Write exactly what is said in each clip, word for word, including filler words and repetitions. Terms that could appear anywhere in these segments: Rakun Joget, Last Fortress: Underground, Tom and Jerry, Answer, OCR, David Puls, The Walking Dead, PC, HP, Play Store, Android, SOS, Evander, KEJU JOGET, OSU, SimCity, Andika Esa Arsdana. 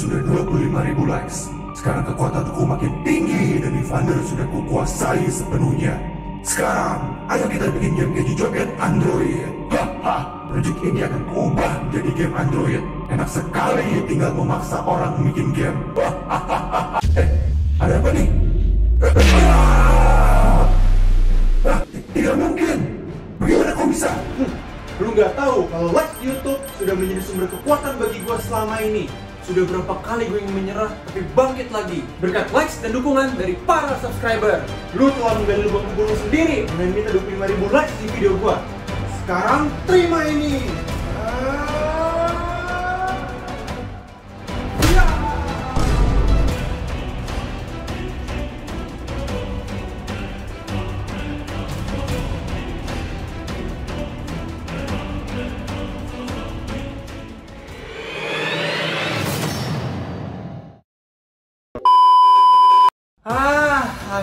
sudah dua puluh lima ribu likes. Sekarang kekuatan aku makin tinggi dan Evander sudah kukuasai sepenuhnya. Sekarang, ayo kita bikin game keju joget Android. Haha, project ini akan ubah menjadi game Android. Enak sekali tinggal memaksa orang bikin game. Hahaha. Eh, ada apa nih? Ah, tidak mungkin. Bagaimana kau bisa? Hmm, lu nggak tahu kalau like YouTube sudah menjadi sumber kekuatan bagi gua selama ini. Sudah berapa kali gue ingin menyerah, tapi bangkit lagi berkat likes dan dukungan dari para subscriber. Lu telah menggali lubang kubur sendiri dengan minta dua puluh lima ribu likes di video gue. Sekarang terima ini.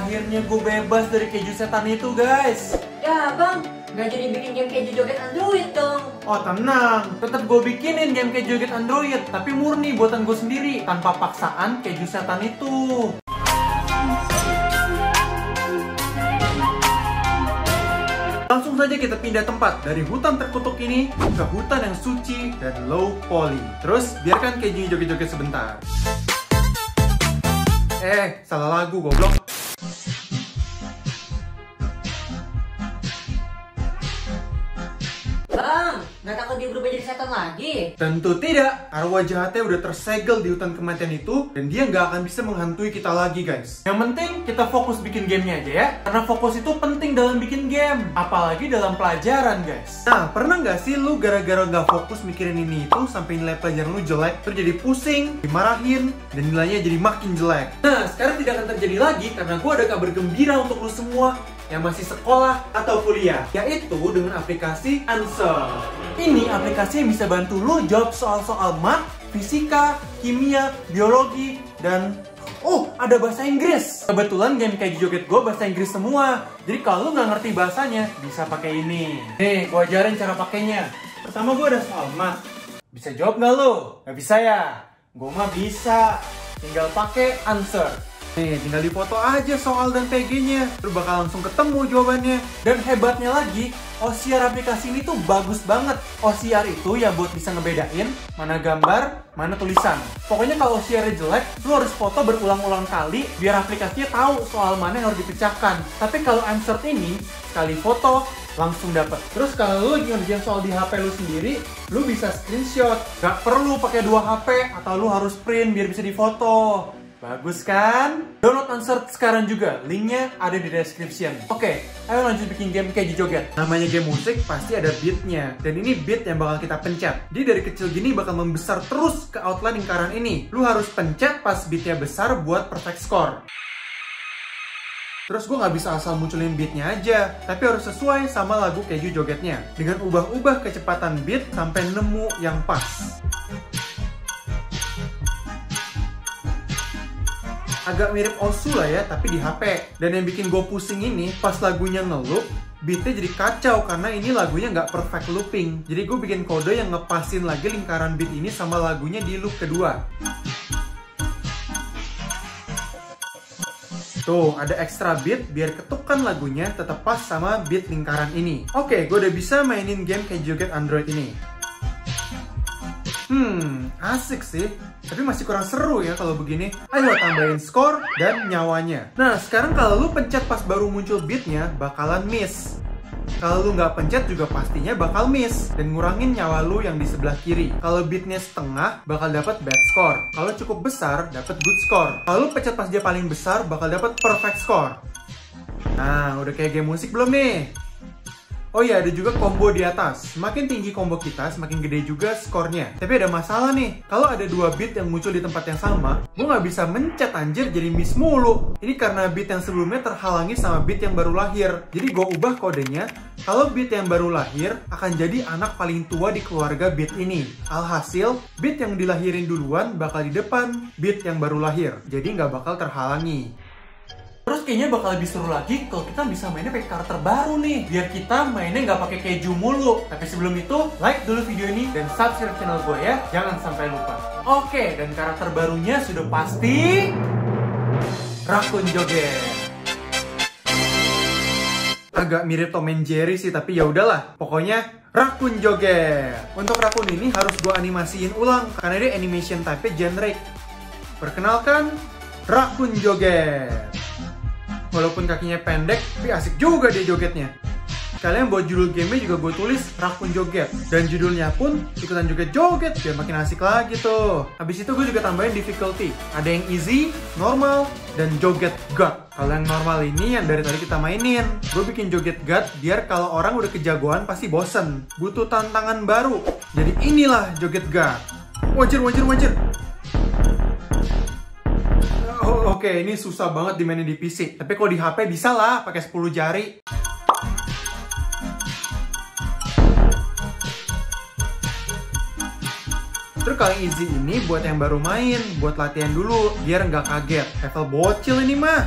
Akhirnya gue bebas dari keju setan itu, guys. Ya bang, gak jadi bikin game keju joget Android dong. Oh tenang, tetap gue bikinin game keju joget Android, tapi murni buatan gue sendiri, tanpa paksaan keju setan itu. Langsung saja kita pindah tempat dari hutan terkutuk ini ke hutan yang suci dan low poly. Terus biarkan keju joget-joget sebentar. Eh, salah lagu goblok. Bang, gak takut dia berubah jadi setan lagi? Tentu tidak. Arwah jahatnya udah tersegel di hutan kematian itu, dan dia gak akan bisa menghantui kita lagi, guys. Yang penting kita fokus bikin gamenya aja ya, karena fokus itu penting dalam bikin game, apalagi dalam pelajaran, guys. Nah, pernah gak sih lu gara-gara gak fokus mikirin ini itu sampai nilai pelajaran lu jelek, terus jadi pusing, dimarahin, dan nilainya jadi makin jelek? Nah, sekarang tidak akan terjadi lagi karena gue ada kabar gembira untuk lu semua yang masih sekolah atau kuliah, yaitu dengan aplikasi Answer. Ini aplikasi yang bisa bantu lo jawab soal-soal mat, fisika, kimia, biologi, dan oh, ada bahasa Inggris. Kebetulan game keju joget gue bahasa Inggris semua, jadi kalau lo nggak ngerti bahasanya, bisa pakai ini. Nih, gue ajarin cara pakainya. Pertama gue ada soal mat. Bisa jawab nggak lo? Nggak bisa ya? Gue mah bisa. Tinggal pakai Answer. Nih, tinggal dipoto aja soal dan P G-nya. Lu bakal langsung ketemu jawabannya. Dan hebatnya lagi, O C R aplikasi ini tuh bagus banget. O C R itu ya buat bisa ngebedain mana gambar, mana tulisan. Pokoknya kalau O C R-nya jelek, lu harus foto berulang-ulang kali biar aplikasinya tahu soal mana yang harus dipecahkan. Tapi kalau Answer ini, sekali foto, langsung dapat. Terus kalau lu ngerjain soal di H P lu sendiri, lu bisa screenshot. Gak perlu pakai dua H P atau lu harus print biar bisa difoto. Bagus kan? Download Answer sekarang juga, linknya ada di description. Oke, ayo lanjut bikin game keju joget. Namanya game musik pasti ada beatnya, dan ini beat yang bakal kita pencet. Dia dari kecil gini bakal membesar terus ke outline lingkaran ini. Lu harus pencet pas beatnya besar buat perfect score. Terus gue gak bisa asal munculin beatnya aja, tapi harus sesuai sama lagu keju jogetnya, dengan ubah-ubah kecepatan beat sampai nemu yang pas. Agak mirip O S U lah ya, tapi di H P. Dan yang bikin gue pusing ini, pas lagunya ngeloop, beatnya jadi kacau karena ini lagunya nggak perfect looping. Jadi gue bikin kode yang ngepasin lagi lingkaran beat ini sama lagunya di loop kedua. Tuh, ada extra beat biar ketukan lagunya tetap pas sama beat lingkaran ini. Oke, gue udah bisa mainin game keju joget Android ini. Hmm, asik sih. Tapi masih kurang seru ya kalau begini. Ayo tambahin skor dan nyawanya. Nah, sekarang kalau lu pencet pas baru muncul beatnya, bakalan miss. Kalau lu nggak pencet juga pastinya bakal miss, dan ngurangin nyawa lu yang di sebelah kiri. Kalau beatnya setengah, bakal dapat bad score. Kalau cukup besar, dapat good score. Kalau lu pencet pas dia paling besar, bakal dapat perfect score. Nah, udah kayak game musik belum nih? Oh iya, ada juga combo di atas. Semakin tinggi combo kita, semakin gede juga skornya. Tapi ada masalah nih, kalau ada dua beat yang muncul di tempat yang sama, gue gak bisa mencet anjir, jadi miss mulu. Ini karena beat yang sebelumnya terhalangi sama beat yang baru lahir. Jadi gue ubah kodenya, kalau beat yang baru lahir akan jadi anak paling tua di keluarga beat ini. Alhasil, beat yang dilahirin duluan bakal di depan beat yang baru lahir, jadi gak bakal terhalangi. Terus kayaknya bakal lebih seru lagi kalau kita bisa mainnya pakai karakter baru nih, biar kita mainnya nggak pakai keju mulu. Tapi sebelum itu, like dulu video ini dan subscribe channel gue ya, jangan sampai lupa. Oke, dan karakter barunya sudah pasti Rakun Joget. Agak mirip Tom and Jerry sih, tapi ya udahlah. Pokoknya Rakun Joget. Untuk Rakun ini harus gue animasiin ulang karena dia animation type generic. Perkenalkan Rakun Joget. Walaupun kakinya pendek, tapi asik juga dia jogetnya. Kalian buat judul gamenya juga gue tulis Rakun Joget, dan judulnya pun ikutan juga joget, biar makin asik lagi tuh. Habis itu gue juga tambahin difficulty. Ada yang easy, normal, dan joget god. Kalau yang normal ini yang dari tadi kita mainin, gue bikin joget god biar kalau orang udah kejagoan pasti bosen, butuh tantangan baru. Jadi inilah joget god. Wajar, wajar, wajar. Oh, Oke, okay. Ini susah banget dimainin di P C. Tapi kalau di H P bisa lah, pakai sepuluh jari. Terus kalau easy ini buat yang baru main, buat latihan dulu, biar nggak kaget. Level bocil ini mah.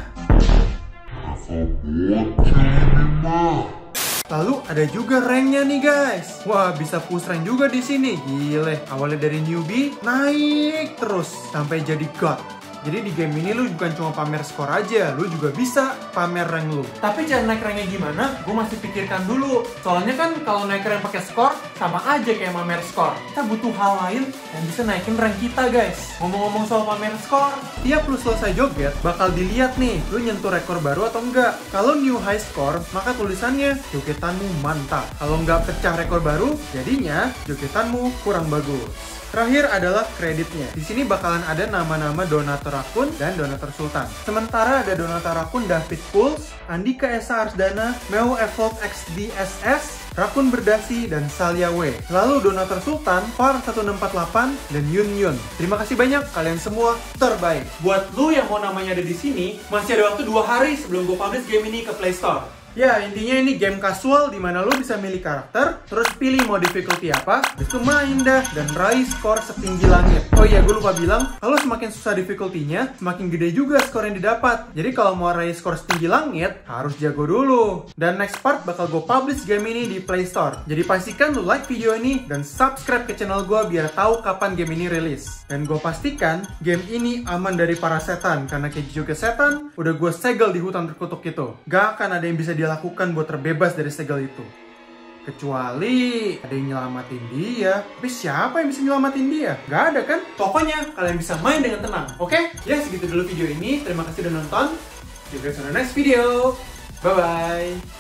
Lalu ada juga ranknya nih guys. Wah, bisa push rank juga di sini. Gile, awalnya dari newbie naik terus sampai jadi god. Jadi di game ini lu bukan cuma pamer skor aja, lu juga bisa pamer rank lu. Tapi cara naik ranknya gimana, gue masih pikirkan dulu. Soalnya kan kalau naik rank pakai skor, sama aja kayak pamer skor. Kita butuh hal lain yang bisa naikin rank kita guys. Ngomong-ngomong soal pamer skor, tiap lu selesai joget, bakal dilihat nih, lu nyentuh rekor baru atau enggak. Kalau new high score, maka tulisannya jogetanmu mantap. Kalau nggak pecah rekor baru, jadinya jogetanmu kurang bagus. Terakhir adalah kreditnya. Di sini bakalan ada nama-nama donatur Rakun dan donatur Sultan. Sementara ada donatur Rakun David Puls, Andika Esa Arsdana, Meo Evolve X D S S, Rakun Berdasi, dan Salia W. Lalu donatur Sultan, Far satu enam empat delapan, dan Yun Yun. Terima kasih banyak, kalian semua terbaik. Buat lu yang mau namanya ada di sini, masih ada waktu dua hari sebelum gue publish game ini ke Play Store. Ya, intinya ini game kasual dimana lo bisa milih karakter, terus pilih mau difficulty apa, terus itu main dah, dan raih skor setinggi langit. Oh iya, gue lupa bilang, kalau semakin susah difficulty-nya, semakin gede juga skor yang didapat. Jadi kalau mau raih skor setinggi langit, harus jago dulu. Dan next part bakal gue publish game ini di Play Store. Jadi pastikan lo like video ini, dan subscribe ke channel gue biar tahu kapan game ini rilis. Dan gue pastikan, game ini aman dari para setan, karena keju joget setan, udah gue segel di hutan terkutuk itu. Gak akan ada yang bisa dilakukan buat terbebas dari segel itu, kecuali ada yang nyelamatin dia. Tapi siapa yang bisa nyelamatin dia? Gak ada kan? Pokoknya kalian bisa main dengan tenang, oke? Okay? Ya segitu dulu video ini, terima kasih udah nonton. See you guys on the next video, bye bye.